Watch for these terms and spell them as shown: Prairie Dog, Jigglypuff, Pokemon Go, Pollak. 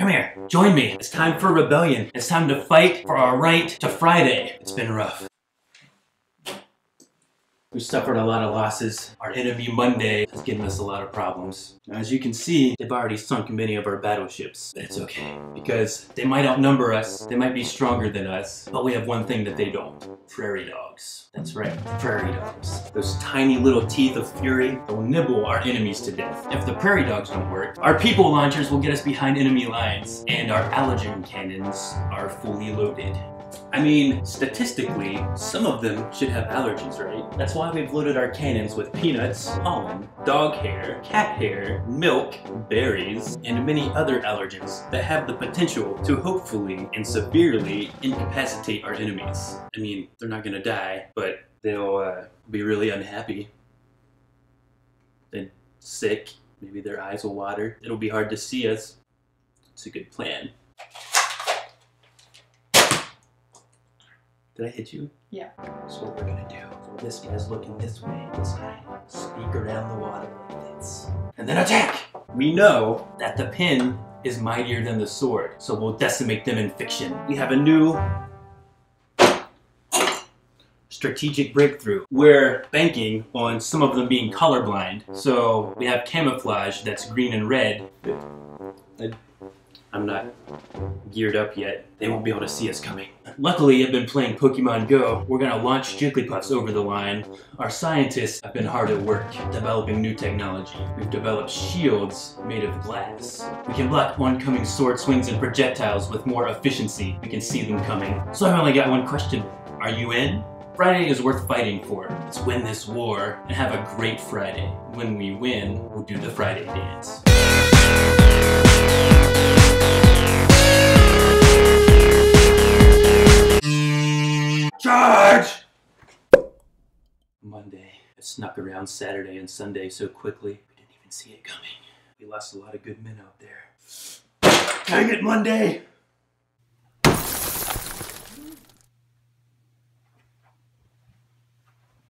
Come here, join me. It's time for rebellion. It's time to fight for our right to Friday. It's been rough. We've suffered a lot of losses. Our enemy Monday has given us a lot of problems. As you can see, they've already sunk many of our battleships. But it's okay, because they might outnumber us, they might be stronger than us, but we have one thing that they don't. Prairie dogs. That's right, prairie dogs. Those tiny little teeth of fury that will nibble our enemies to death. If the prairie dogs don't work, our people launchers will get us behind enemy lines, and our allergen cannons are fully loaded. I mean, statistically, some of them should have allergens, right? That's why we've loaded our cannons with peanuts, pollen, dog hair, cat hair, milk, berries, and many other allergens that have the potential to hopefully and severely incapacitate our enemies. I mean, they're not gonna die, but they'll be really unhappy and sick. Maybe their eyes will water. It'll be hard to see us. It's a good plan. Did I hit you? Yeah. So what we're gonna do, so this guy's looking this way, this guy, sneak around the water like this, and then attack! We know that the pin is mightier than the sword, so we'll decimate them in fiction. We have a new strategic breakthrough. We're banking on some of them being colorblind, so we have camouflage that's green and red. I'm not geared up yet. They won't be able to see us coming. Luckily, I've been playing Pokemon Go. We're gonna launch Jigglypuffs over the line. Our scientists have been hard at work developing new technology. We've developed shields made of glass. We can block oncoming sword swings and projectiles with more efficiency. We can see them coming. So I've only got one question. Are you in? Friday is worth fighting for. Let's win this war and have a great Friday. When we win, we'll do the Friday dance. Charge! Monday. It snuck around Saturday and Sunday so quickly, we didn't even see it coming. We lost a lot of good men out there. Dang it, Monday!